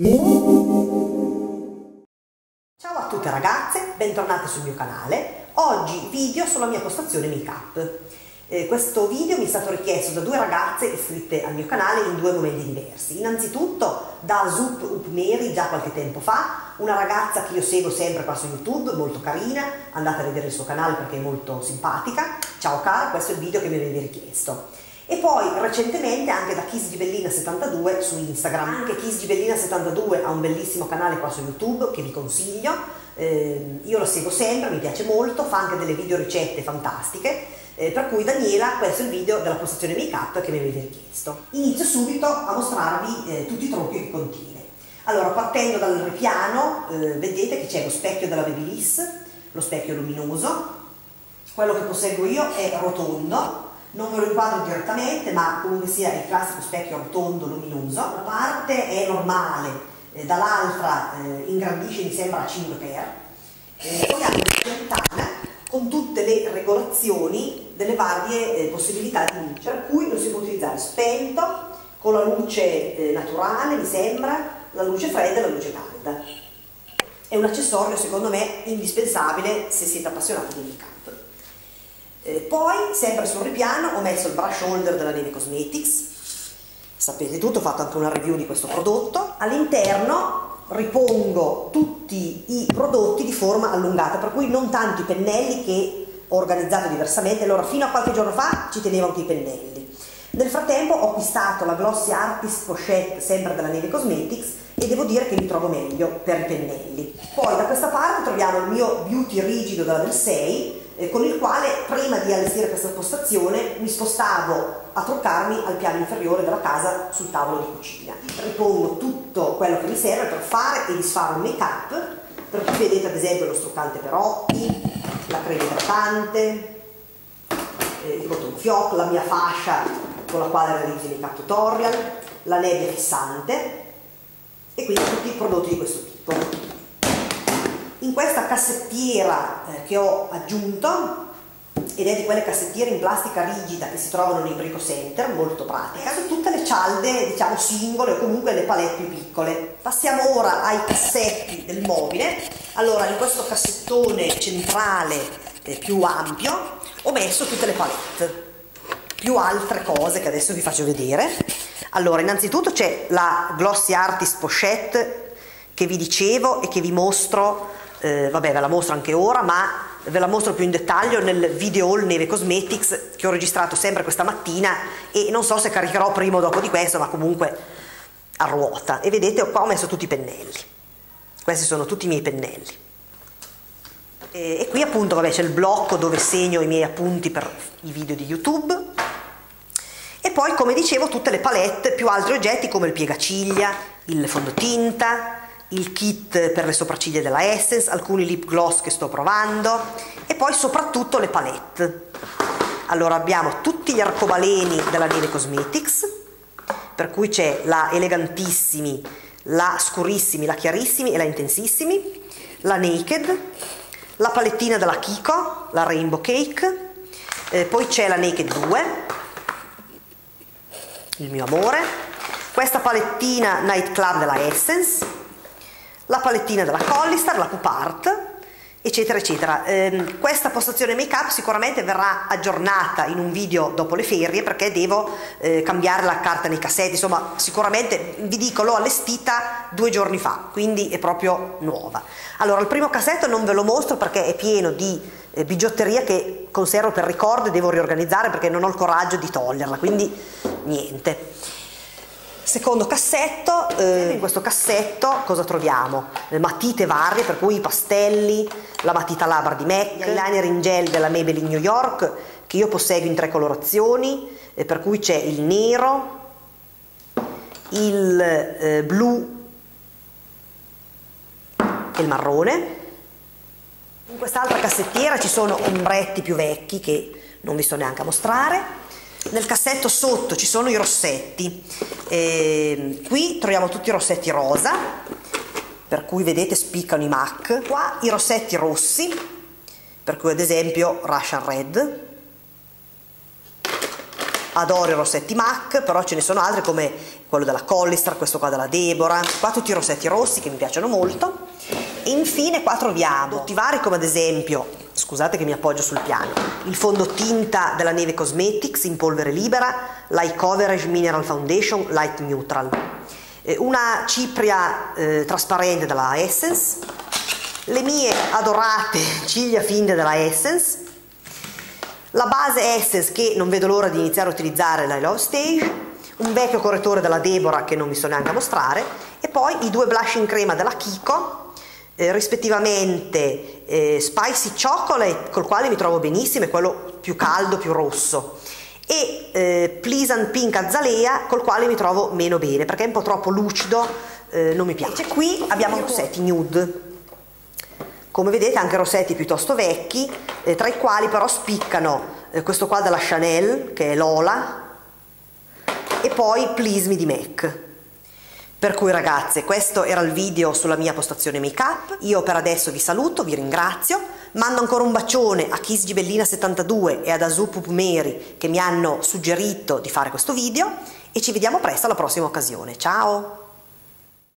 Ciao a tutte ragazze, bentornate sul mio canale. Oggi video sulla mia postazione make up. Questo video mi è stato richiesto da due ragazze iscritte al mio canale in due momenti diversi. Innanzitutto da AsoupUpMary, già qualche tempo fa, una ragazza che io seguo sempre qua su YouTube, molto carina, andate a vedere il suo canale perché è molto simpatica. Ciao cara, questo è il video che mi avete richiesto. E poi recentemente anche da KissGibellina72 su Instagram. Anche KissGibellina72 ha un bellissimo canale qua su YouTube che vi consiglio, io lo seguo sempre, mi piace molto, fa anche delle video ricette fantastiche, per cui Daniela, questo è il video della postazione make up che mi avete richiesto. Inizio subito a mostrarvi tutti i trucchi che contiene. Allora, partendo dal ripiano, vedete che c'è lo specchio della Babyliss, lo specchio luminoso. Quello che posseggo io è rotondo. Non ve lo inquadro direttamente, ma comunque sia il classico specchio rotondo luminoso. Una parte è normale, dall'altra ingrandisce, mi sembra, a 5x. Poi anche una ventana con tutte le regolazioni delle varie possibilità di luce, per cui lo si può utilizzare spento, con la luce naturale, mi sembra, la luce fredda e la luce calda. È un accessorio secondo me indispensabile se siete appassionati di make-up. Poi, sempre sul ripiano, ho messo il brush holder della Neve Cosmetics. Sapete tutto, ho fatto anche una review di questo prodotto. All'interno ripongo tutti i prodotti di forma allungata, per cui non tanto i pennelli che ho organizzato diversamente. Allora, fino a qualche giorno fa ci tenevo anche i pennelli. Nel frattempo ho acquistato la Glossy Artist Pochette, sempre della Neve Cosmetics, e devo dire che mi trovo meglio per i pennelli. Poi da questa parte troviamo il mio beauty rigido della Del 6, con il quale prima di allestire questa postazione mi spostavo a truccarmi al piano inferiore della casa sul tavolo di cucina. Ripongo tutto quello che mi serve per fare e disfare un make up, per cui vedete ad esempio lo struccante per occhi, la crema idratante, il cotton fioc, la mia fascia con la quale realizzo il make up tutorial, la nebbia fissante e quindi tutti i prodotti di questo tipo. In questa cassettiera che ho aggiunto, ed è di quelle cassettiere in plastica rigida che si trovano nei Brico Center, molto pratica, sono tutte le cialde, diciamo, singole o comunque le palette più piccole. Passiamo ora ai cassetti del mobile. Allora, in questo cassettone centrale più ampio ho messo tutte le palette, più altre cose che adesso vi faccio vedere. Allora, innanzitutto c'è la Glossy Artist Pochette che vi dicevo e che vi mostro. Vabbè, ve la mostro anche ora, ma ve la mostro più in dettaglio nel video haul Neve Cosmetics che ho registrato sempre questa mattina, e non so se caricherò prima o dopo di questo, ma comunque a ruota. E vedete, qua ho messo tutti i pennelli, questi sono tutti i miei pennelli, e qui appunto, vabbè, c'è il blocco dove segno i miei appunti per i video di YouTube, e poi, come dicevo, tutte le palette più altri oggetti come il piegaciglia, il fondotinta, il kit per le sopracciglia della Essence, alcuni lip gloss che sto provando e poi soprattutto le palette. Allora, abbiamo tutti gli arcobaleni della Neve Cosmetics, per cui c'è la Elegantissimi, la Scurissimi, la Chiarissimi e la Intensissimi, la Naked, la palettina della Kiko, la Rainbow Cake, poi c'è la Naked 2, il mio amore, questa palettina Night Club della Essence, la palettina della Collistar, la Pup Art, eccetera eccetera. Questa postazione make up sicuramente verrà aggiornata in un video dopo le ferie, perché devo cambiare la carta nei cassetti, insomma, sicuramente vi dico, l'ho allestita 2 giorni fa, quindi è proprio nuova. Allora, il primo cassetto non ve lo mostro perché è pieno di bigiotteria che conservo per ricordo e devo riorganizzare perché non ho il coraggio di toglierla, quindi niente. Secondo cassetto, in questo cassetto cosa troviamo? Le matite varie, per cui i pastelli, la matita labbra di MAC, gli eyeliner in gel della Maybelline New York, che io posseggo in 3 colorazioni, per cui c'è il nero, il blu e il marrone. In quest'altra cassettiera ci sono ombretti più vecchi che non vi sto neanche a mostrare. Nel cassetto sotto ci sono i rossetti, qui troviamo tutti i rossetti rosa, per cui vedete spiccano i MAC, qua i rossetti rossi, per cui ad esempio Russian Red, adoro i rossetti MAC, però ce ne sono altri come quello della Collistar, questo qua della Deborah, qua tutti i rossetti rossi che mi piacciono molto. E infine qua troviamo prodotti vari come ad esempio, scusate che mi appoggio sul piano, il fondotinta della Neve Cosmetics in polvere libera, Light Coverage Mineral Foundation Light Neutral, una cipria trasparente della Essence, le mie adorate ciglia finte della Essence, la base Essence che non vedo l'ora di iniziare a utilizzare, la Love Stage, un vecchio correttore della Deborah che non mi sto neanche a mostrare, e poi i due blush in crema della Kiko, rispettivamente Spicy Chocolate, col quale mi trovo benissimo, è quello più caldo, più rosso, e Pleasant Pink Azalea, col quale mi trovo meno bene perché è un po' troppo lucido, non mi piace. Invece qui abbiamo rossetti nude, come vedete anche rossetti piuttosto vecchi, tra i quali però spiccano questo qua della Chanel che è Lola e poi Please Me di MAC. Per cui ragazze, questo era il video sulla mia postazione make up, io per adesso vi saluto, vi ringrazio, mando ancora un bacione a KissGibellina72 e ad AsoupUpMary che mi hanno suggerito di fare questo video e ci vediamo presto alla prossima occasione, ciao!